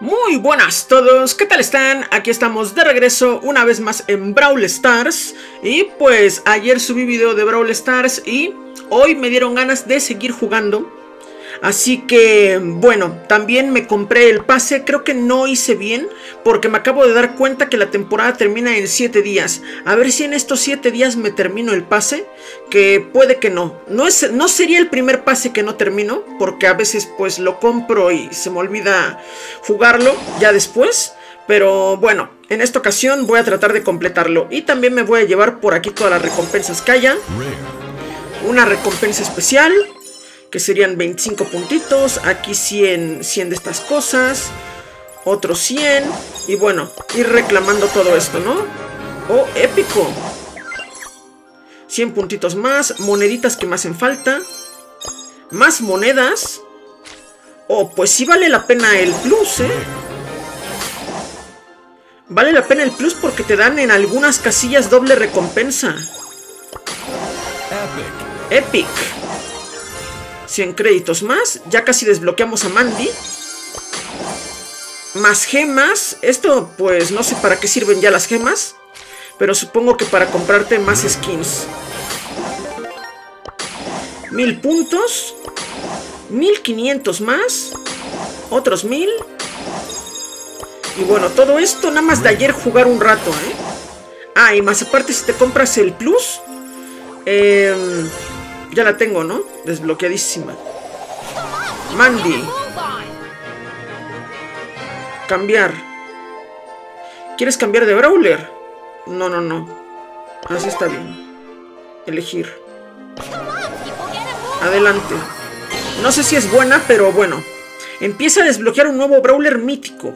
Muy buenas todos, ¿qué tal están? Aquí estamos de regreso una vez más en Brawl Stars. Y pues ayer subí video de Brawl Stars y hoy me dieron ganas de seguir jugando. Así que bueno, también me compré el pase. Creo que no hice bien porque me acabo de dar cuenta que la temporada termina en 7 días. A ver si en estos 7 días me termino el pase, que puede que no. No sería el primer pase que no termino, porque a veces pues lo compro y se me olvida jugarlo ya después. Pero bueno, en esta ocasión voy a tratar de completarlo. Y también me voy a llevar por aquí todas las recompensas que haya. Una recompensa especial, que serían 25 puntitos, aquí 100 de estas cosas, otros 100, y bueno, ir reclamando todo esto, ¿no? ¡Oh, épico! 100 puntitos más, moneditas que me hacen falta, más monedas. Oh, pues sí vale la pena el plus, ¿eh? Vale la pena el plus porque te dan en algunas casillas doble recompensa. ¡Epic! 100 créditos más, ya casi desbloqueamos a Mandy. Más gemas, esto pues no sé para qué sirven ya las gemas, pero supongo que para comprarte más skins. 1000 puntos, 1500 más, otros 1000. Y bueno, todo esto nada más de ayer jugar un rato, ¿eh? Ah, y más aparte si te compras el plus, ya la tengo, ¿no? Desbloqueadísima. Mandy. Cambiar. ¿Quieres cambiar de brawler? No, no, no. Así está bien. Elegir. Adelante. No sé si es buena, pero bueno. Empieza a desbloquear un nuevo brawler mítico.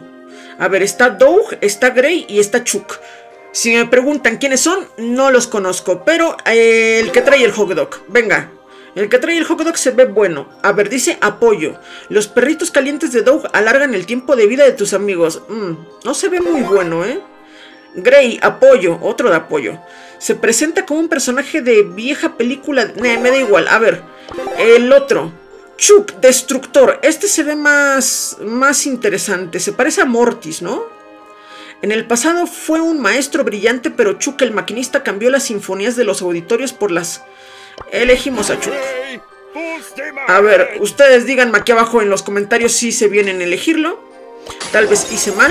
A ver, está Doug, está Gray y está Chuck. Si me preguntan quiénes son, no los conozco. Pero el que trae el hot dog. Venga, el que trae el hot dog se ve bueno. A ver, dice apoyo. Los perritos calientes de Doug alargan el tiempo de vida de tus amigos. No se ve muy bueno, ¿eh? Gray, apoyo, otro de apoyo. Se presenta como un personaje de vieja película. Me da igual, a ver. El otro, Chuck, destructor. Este se ve más interesante. Se parece a Mortis, ¿no? En el pasado fue un maestro brillante, pero Chuck el maquinista cambió las sinfonías de los auditorios por las... Elegimos a Chuck. A ver, ustedes díganme aquí abajo en los comentarios si se vienen a elegirlo. Tal vez hice mal,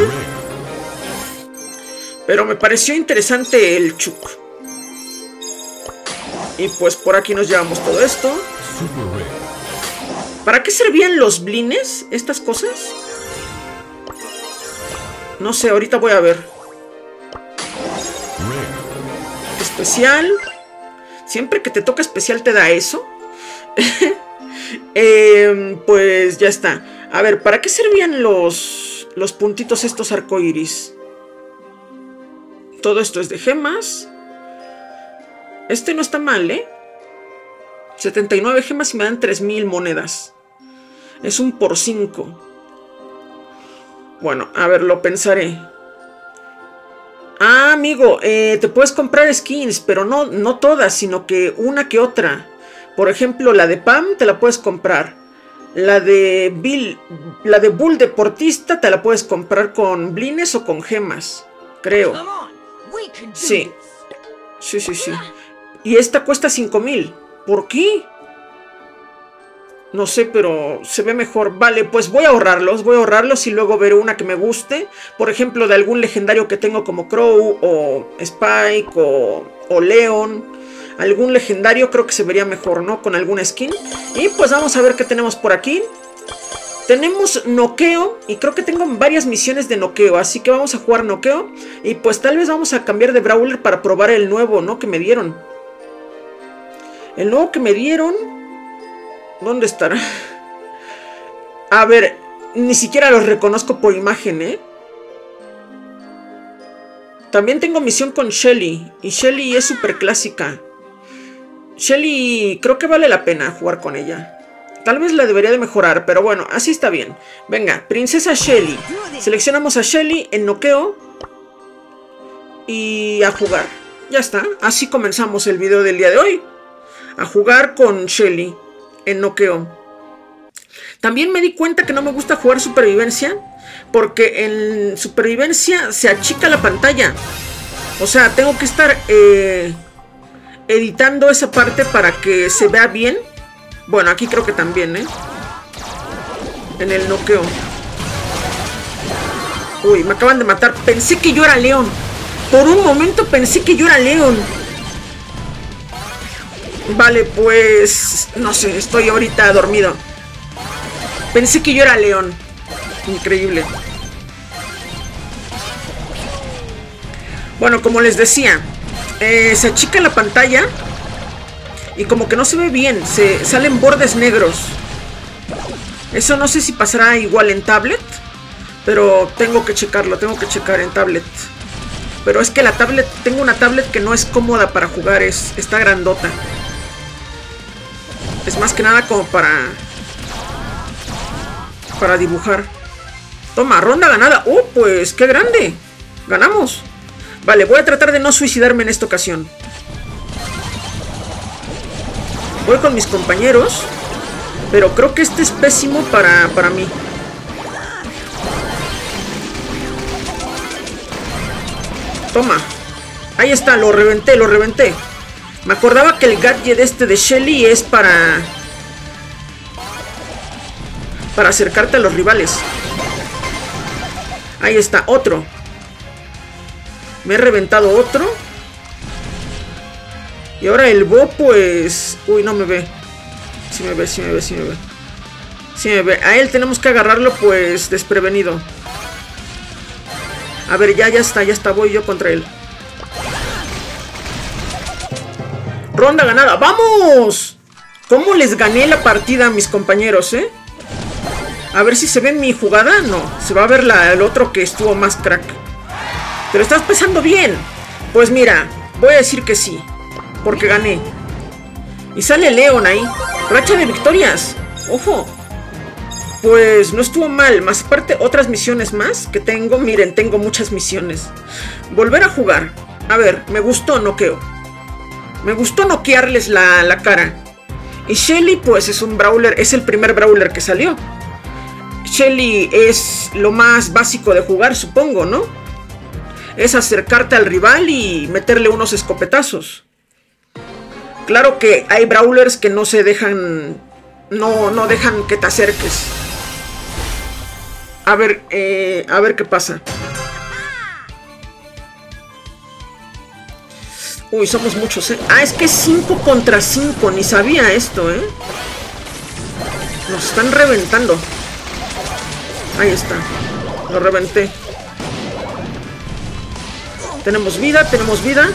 pero me pareció interesante el Chuck. Y pues por aquí nos llevamos todo esto. ¿Para qué servían los blines? ¿Estas cosas? No sé, ahorita voy a ver. Especial. Siempre que te toca especial te da eso. Pues ya está. A ver, ¿para qué servían los puntitos estos arcoiris? Todo esto es de gemas. Este no está mal, ¿eh? 79 gemas y me dan 3000 monedas. Es un por 5. Bueno, a ver, lo pensaré. Ah, amigo, te puedes comprar skins, pero no todas, sino que una que otra. Por ejemplo, la de Pam te la puedes comprar. La de Bill, la de Bull deportista te la puedes comprar con blines o con gemas, creo. Sí. Sí. Y esta cuesta 5000. ¿Por qué? No sé, pero se ve mejor. Vale, pues voy a ahorrarlos y luego veré una que me guste. Por ejemplo, de algún legendario que tengo como Crow o Spike o Leon. Algún legendario creo que se vería mejor, ¿no? Con alguna skin. Y pues vamos a ver qué tenemos por aquí. Tenemos noqueo y creo que tengo varias misiones de noqueo. Así que vamos a jugar noqueo y pues tal vez vamos a cambiar de brawler para probar el nuevo, ¿no? Que me dieron. El nuevo que me dieron... ¿Dónde estará? A ver, ni siquiera los reconozco por imagen, ¿eh? También tengo misión con Shelly. Y Shelly es súper clásica. Shelly, creo que vale la pena jugar con ella. Tal vez la debería de mejorar, pero bueno, así está bien. Venga, princesa Shelly. Seleccionamos a Shelly en noqueo. Y a jugar. Ya está, así comenzamos el video del día de hoy. A jugar con Shelly. En noqueo. También me di cuenta que no me gusta jugar supervivencia, porque en supervivencia se achica la pantalla. O sea, tengo que estar editando esa parte para que se vea bien. Bueno, aquí creo que también, ¿eh? En el noqueo. Uy, me acaban de matar. Pensé que yo era Leon. Por un momento pensé que yo era Leon. Vale, pues... no sé, estoy ahorita dormido. Pensé que yo era Leon. Increíble. Bueno, como les decía, se achica la pantalla y como que no se ve bien, se salen bordes negros. Eso no sé si pasará igual en tablet, pero tengo que checarlo, tengo que checar en tablet. Pero es que la tablet, tengo una tablet que no es cómoda para jugar, está grandota. Es más que nada como para dibujar. Toma, ronda ganada. ¡Oh, pues qué grande! ¡Ganamos! Vale, voy a tratar de no suicidarme en esta ocasión. Voy con mis compañeros, pero creo que este es pésimo para mí. Toma. Ahí está, lo reventé, lo reventé. Me acordaba que el gadget este de Shelly es para acercarte a los rivales. Ahí está, otro. Me he reventado otro. Y ahora el Bo, pues... uy, no me ve. Sí me ve, sí me ve, sí me ve. Sí me ve. A él tenemos que agarrarlo, pues, desprevenido. A ver, ya está, voy yo contra él. Ronda ganada, ¡vamos! ¿Cómo les gané la partida a mis compañeros, eh? A ver si se ve mi jugada. No, se va a ver el otro que estuvo más crack. ¿Te lo estás pensando bien? Pues mira, voy a decir que sí, porque gané. Y sale Leon ahí. Racha de victorias. Ojo. Pues no estuvo mal. Más aparte, otras misiones más que tengo. Miren, tengo muchas misiones. Volver a jugar. A ver, me gustó noqueo. Me gustó noquearles la cara. Y Shelly, pues es un brawler. Es el primer brawler que salió. Shelly es lo más básico de jugar, supongo, ¿no? Es acercarte al rival y meterle unos escopetazos. Claro que hay brawlers que no se dejan... No dejan que te acerques. A ver qué pasa. Uy, somos muchos, ¿eh? Ah, es que es 5 contra 5. Ni sabía esto, ¿eh? Nos están reventando. Ahí está. Lo reventé. Tenemos vida, tenemos vida.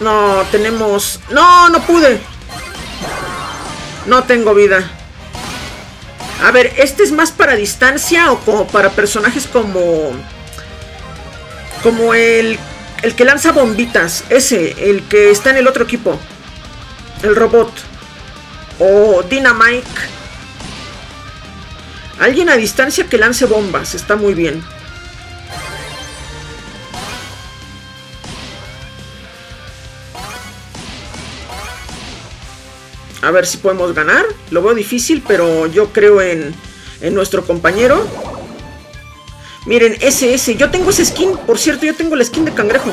No, tenemos... ¡no, no pude! No tengo vida. A ver, ¿este es más para distancia o como para personajes como... como el que lanza bombitas? Ese, el que está en el otro equipo. El robot. O Dynamike. Alguien a distancia que lance bombas. Está muy bien. A ver si podemos ganar. Lo veo difícil, pero yo creo en nuestro compañero. Miren, ese. Yo tengo ese skin. Por cierto, yo tengo la skin de cangrejo.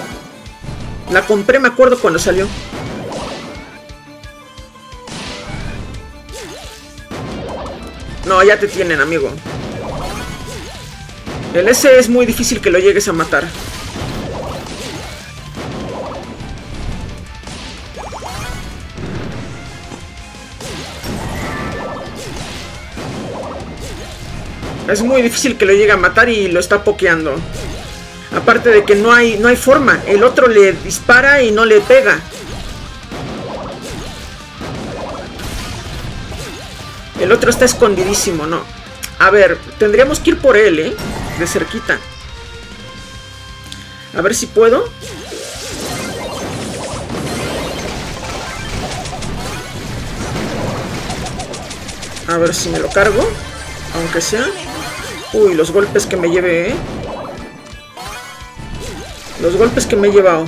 La compré, me acuerdo, cuando salió. No, ya te tienen, amigo. El ese es muy difícil que lo llegues a matar. Es muy difícil que lo llegue a matar y lo está pokeando. Aparte de que no hay forma. El otro le dispara y no le pega. El otro está escondidísimo, ¿no? A ver, tendríamos que ir por él, ¿eh? De cerquita. A ver si puedo. A ver si me lo cargo. Aunque sea... uy, los golpes que me llevé, ¿eh? Los golpes que me he llevado.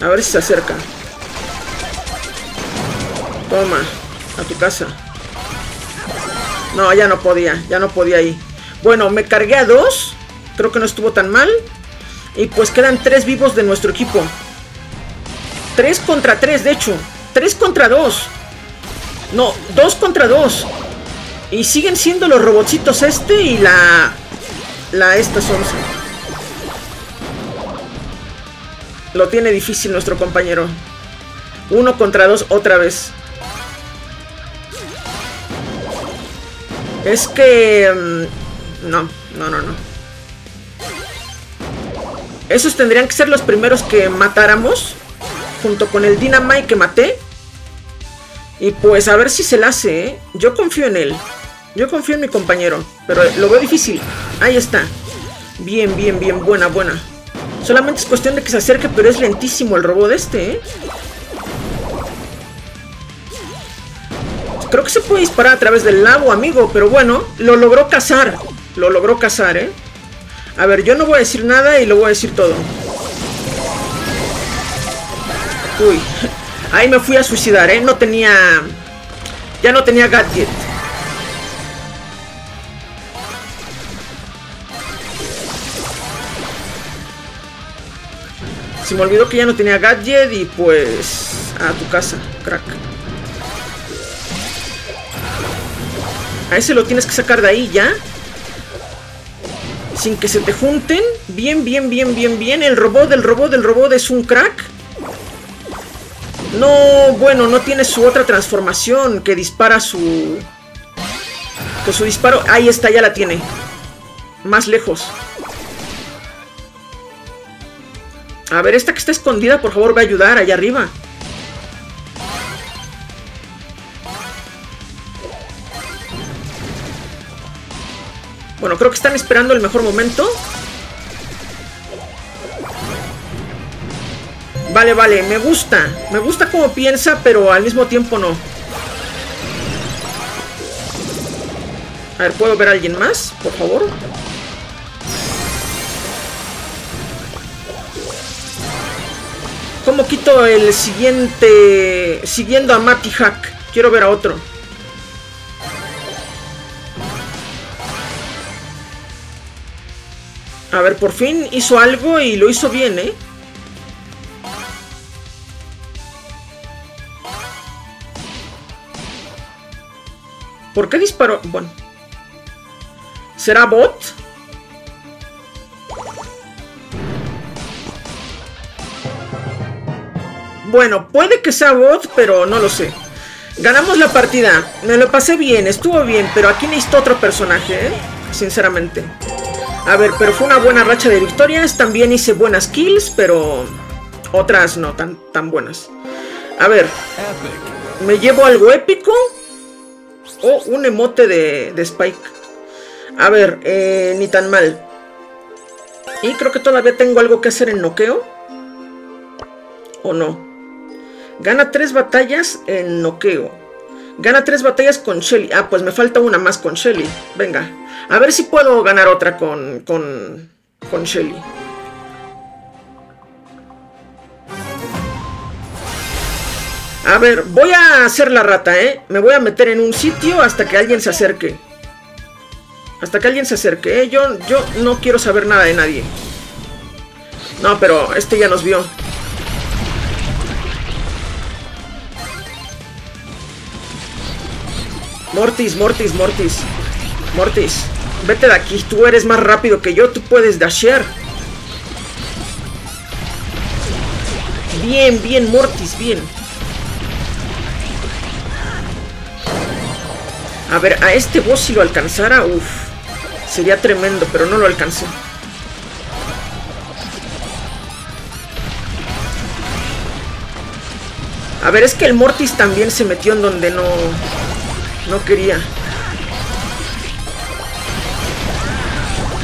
A ver si se acerca. Toma, a tu casa. No, ya no podía ahí. Bueno, me cargué a 2. Creo que no estuvo tan mal. Y pues quedan 3 vivos de nuestro equipo. 3 contra 3, de hecho. 3 contra 2. No, 2 contra 2. Y siguen siendo los robotcitos este y la esta Sonsa. Lo tiene difícil nuestro compañero. 1 contra 2 otra vez. Es que... No. Esos tendrían que ser los primeros que matáramos. Junto con el Dynamike que maté. Y pues a ver si se la hace, ¿eh? Yo confío en él. Yo confío en mi compañero. Pero lo veo difícil. Ahí está. Bien. Buena. Solamente es cuestión de que se acerque, pero es lentísimo el robot este, ¿eh? Creo que se puede disparar a través del lago, amigo. Pero bueno, lo logró cazar. Lo logró cazar, ¿eh? A ver, yo no voy a decir nada y lo voy a decir todo. Uy. Ahí me fui a suicidar, ¿eh? No tenía... Ya no tenía gadget. Se me olvidó que ya no tenía gadget y pues... A tu casa, crack. A ese lo tienes que sacar de ahí ya. Sin que se te junten. Bien. El robot es un crack. No, bueno, no tiene su otra transformación que dispara su... Con su disparo... Ahí está, ya la tiene. Más lejos. A ver, esta que está escondida, por favor, va a ayudar allá arriba. Bueno, creo que están esperando el mejor momento. Vale, me gusta. Me gusta como piensa, pero al mismo tiempo no. A ver, ¿puedo ver a alguien más? Por favor. ¿Cómo quito el siguiente? Siguiendo a Mati Hack. Quiero ver a otro. A ver, por fin hizo algo y lo hizo bien, ¿eh? ¿Por qué disparó? Bueno. ¿Será bot? Bueno, puede que sea bot, pero no lo sé. Ganamos la partida. Me lo pasé bien, estuvo bien, pero aquí necesito otro personaje, ¿eh? Sinceramente. A ver, pero fue una buena racha de victorias. También hice buenas kills, pero otras no tan buenas. A ver, me llevo algo épico. Oh, un emote de Spike. A ver, ni tan mal. Y creo que todavía tengo algo que hacer en noqueo. ¿O no? Gana 3 batallas en noqueo. Gana 3 batallas con Shelly. Ah, pues me falta una más con Shelly. Venga, a ver si puedo ganar otra con Shelly. A ver, voy a hacer la rata, ¿eh? Me voy a meter en un sitio hasta que alguien se acerque. Yo no quiero saber nada de nadie. No, pero este ya nos vio. Mortis. Vete de aquí. Tú eres más rápido que yo. Tú puedes dashear. Bien, Mortis, bien. A ver, a este boss si lo alcanzara, uff, sería tremendo, pero no lo alcancé. A ver, es que el Mortis también se metió en donde no quería.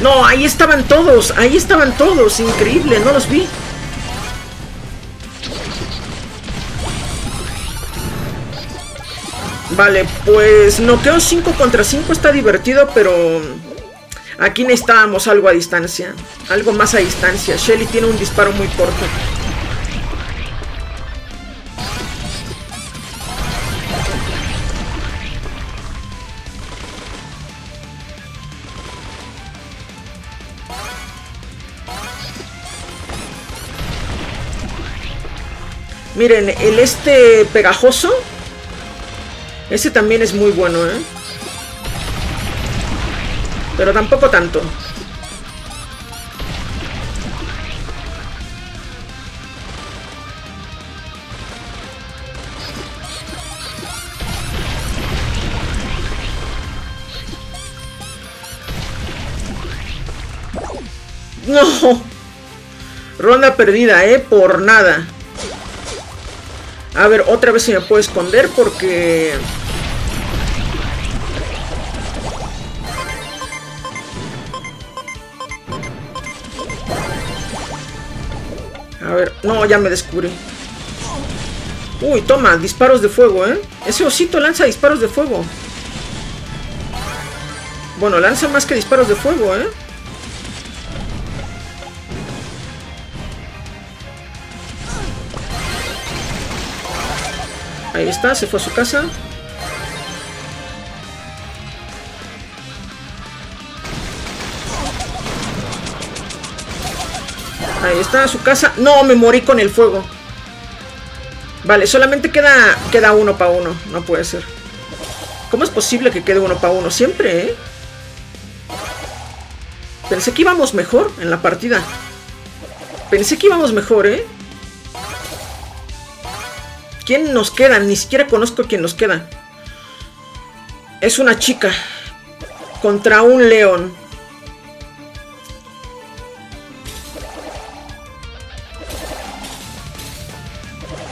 No, ahí estaban todos, increíble, no los vi. Vale, pues noqueo 5 contra 5 está divertido, pero aquí necesitábamos algo a distancia. Algo más a distancia. Shelly tiene un disparo muy corto. Miren, el este pegajoso. Ese también es muy bueno, ¿eh? Pero tampoco tanto. No. Ronda perdida, ¿eh? Por nada. A ver, otra vez si me puedo esconder porque... A ver, no, ya me descubrí. Uy, toma, disparos de fuego, ¿eh? Ese osito lanza disparos de fuego. Bueno, lanza más que disparos de fuego, ¿eh? Ahí está, se fue a su casa. Ahí está, a su casa. No, me morí con el fuego. Vale, solamente queda uno para uno. No puede ser. ¿Cómo es posible que quede uno para uno? Siempre, ¿eh? Pensé que íbamos mejor en la partida. Pensé que íbamos mejor, ¿eh? ¿Quién nos queda? Ni siquiera conozco quién nos queda. Es una chica. Contra un león.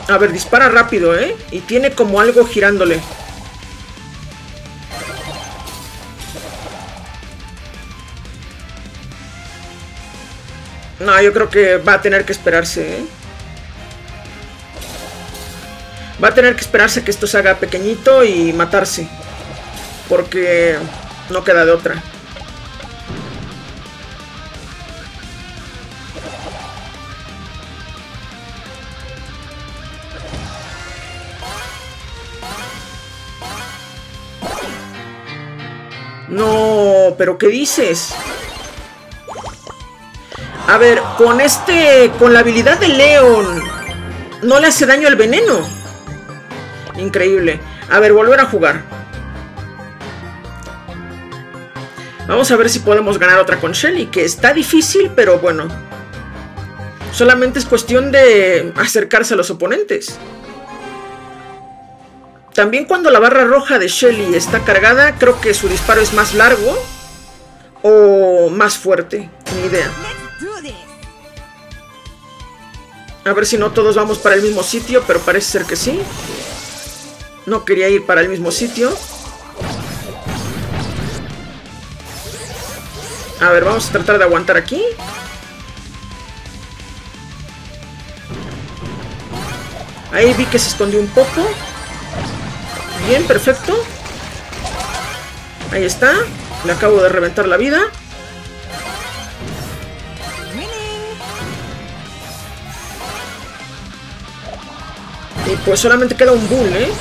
A ver, dispara rápido, ¿eh? Y tiene como algo girándole. No, yo creo que va a tener que esperarse, ¿eh? Va a tener que esperarse que esto se haga pequeñito y matarse. Porque no queda de otra. No, pero ¿qué dices? A ver, con la habilidad de Leon, no le hace daño el veneno. Increíble. A ver, volver a jugar. Vamos a ver si podemos ganar otra con Shelly, que está difícil, pero bueno. Solamente es cuestión de acercarse a los oponentes. También cuando la barra roja de Shelly está cargada, creo que su disparo es más largo o más fuerte. Ni idea. A ver si no todos vamos para el mismo sitio, pero parece ser que sí. No quería ir para el mismo sitio. A ver, vamos a tratar de aguantar aquí. Ahí vi que se escondió un poco. Bien, perfecto. Ahí está. Le acabo de reventar la vida. Y pues solamente queda un Bull, ¿eh?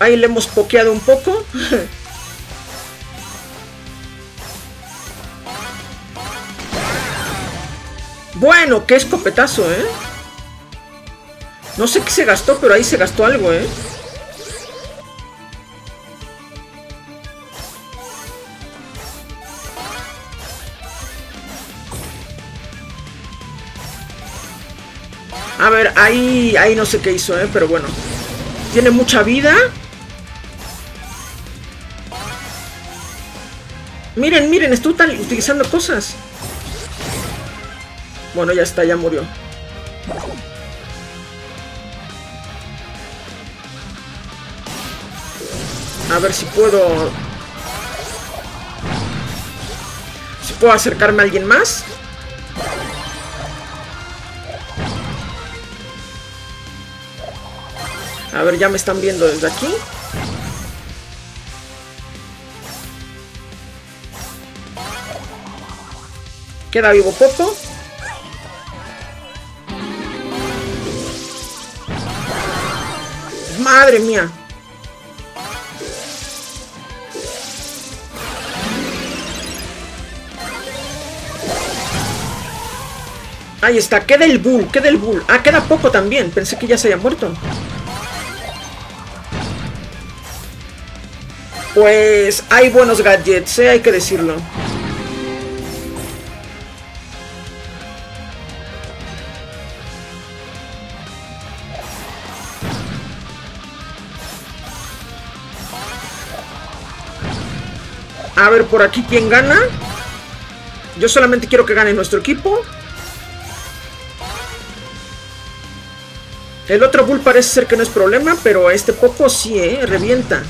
Ahí le hemos pokeado un poco. Bueno, qué escopetazo, ¿eh? No sé qué se gastó, pero ahí se gastó algo, ¿eh? A ver, ahí no sé qué hizo, ¿eh? Pero bueno. Tiene mucha vida. Miren, miren, estoy utilizando cosas. Bueno, ya está, ya murió. A ver si puedo... Si puedo acercarme a alguien más. A ver, ya me están viendo desde aquí. Queda vivo poco. Madre mía. Ahí está, queda el Bull, queda el Bull. Ah, queda poco también, pensé que ya se había muerto. Pues hay buenos gadgets, hay que decirlo. A ver, por aquí, ¿quién gana? Yo solamente quiero que gane nuestro equipo. El otro Bull parece ser que no es problema, pero este poco sí, revienta.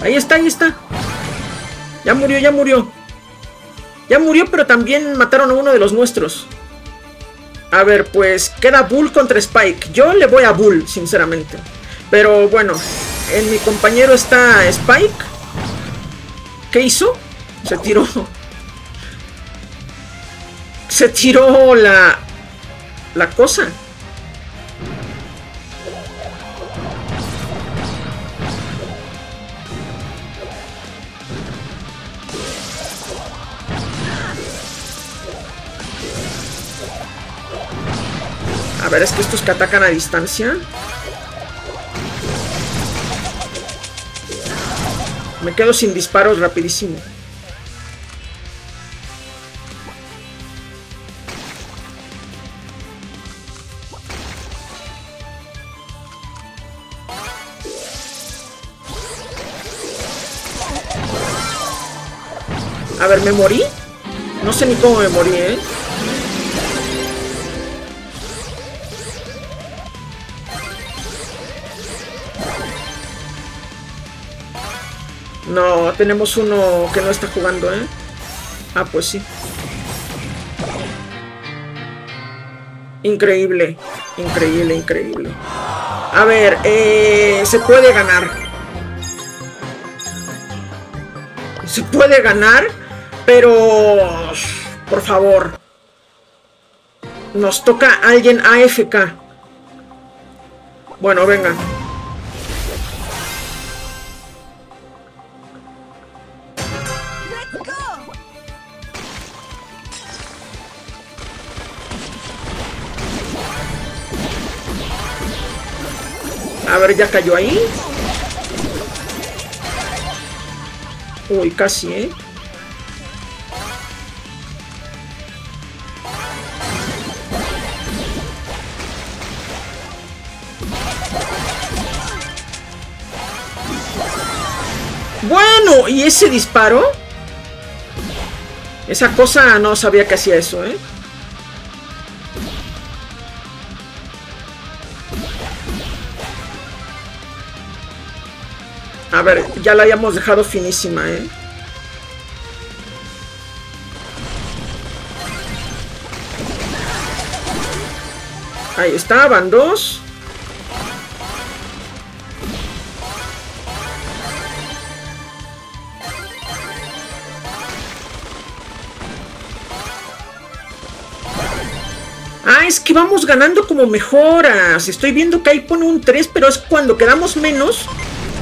Ahí está, ahí está. Ya murió, ya murió. Ya murió, pero también mataron a uno de los nuestros. A ver, pues queda Bull contra Spike. Yo le voy a Bull, sinceramente. Pero bueno, en mi compañero está Spike. ¿Qué hizo? Se tiró. Se tiró la cosa. A ver, es que estos que atacan a distancia. Me quedo sin disparos rapidísimo. A ver, ¿me morí? No sé ni cómo me morí, ¿eh? No, tenemos uno que no está jugando, ¿eh? Ah, pues sí. Increíble, increíble, increíble. A ver, se puede ganar. Se puede ganar, pero... por favor. Nos toca alguien AFK. Bueno, venga. A ver, ya cayó ahí. Uy, casi, ¿eh? Bueno, ¿y ese disparo? Esa cosa no sabía que hacía eso, ¿eh? A ver, ya la habíamos dejado finísima, ¿eh? Ahí está, van dos. Ah, es que vamos ganando como mejoras. Estoy viendo que ahí pone un 3, pero es cuando quedamos menos...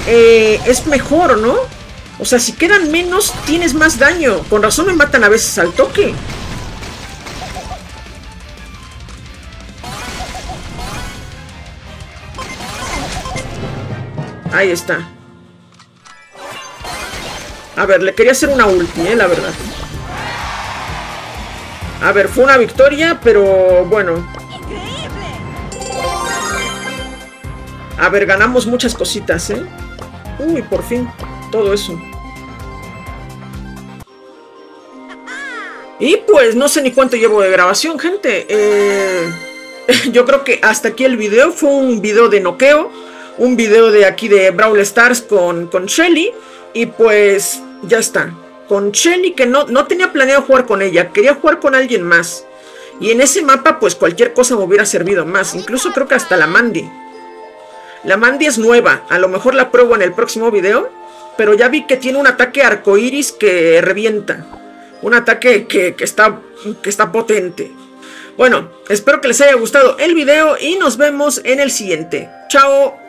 es mejor, ¿no? O sea, si quedan menos, tienes más daño. Con razón me matan a veces al toque. Ahí está. A ver, le quería hacer una ulti, la verdad. A ver, fue una victoria, pero bueno. A ver, ganamos muchas cositas, ¿eh? Uy, por fin, todo eso. Y pues no sé ni cuánto llevo de grabación, gente. Yo creo que hasta aquí el video. Fue un video de noqueo. Un video de aquí de Brawl Stars con Shelly. Y pues ya está. Con Shelly que no tenía planeado jugar con ella. Quería jugar con alguien más. Y en ese mapa pues cualquier cosa me hubiera servido más. Incluso creo que hasta la Mandy. La Mandy es nueva, a lo mejor la pruebo en el próximo video, pero ya vi que tiene un ataque arcoiris que revienta. Un ataque que está potente. Bueno, espero que les haya gustado el video y nos vemos en el siguiente. ¡Chao!